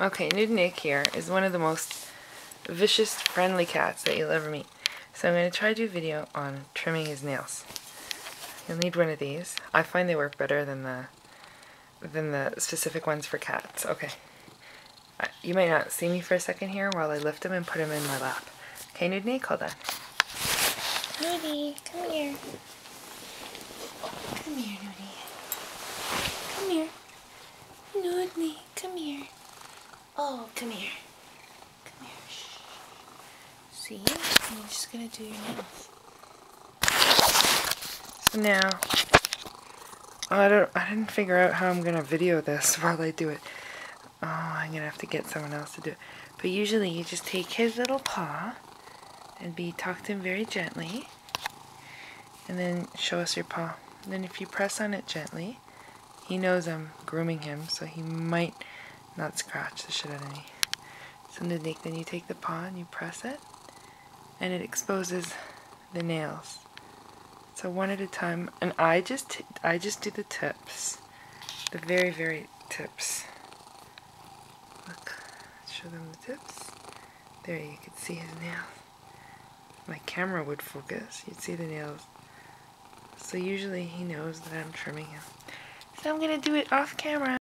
Okay, Noodnick here is one of the most vicious, friendly cats that you'll ever meet. So I'm going to try to do a video on trimming his nails. You'll need one of these. I find they work better than the specific ones for cats. Okay. You might not see me for a second here while I lift him and put him in my lap. Okay, Noodnick, hold on. Noodie, come here. Come here, Noodie. Come here. Noodie, come here. Oh, come here. Come here. Shh. See? I'm just going to do your nails. So now, I didn't figure out how I'm going to video this while I do it. Oh, I'm going to have to get someone else to do it. But usually you just take his little paw and tuck him very gently and then show us your paw. And then if you press on it gently, he knows I'm grooming him, so he might not scratch the shit out of me. So then you take the paw and you press it and it exposes the nails. So one at a time, and I just do the tips, the very, very tips. Look, show them the tips. There, you can see his nails. If my camera would focus, you'd see the nails. So usually he knows that I'm trimming him. So I'm going to do it off camera.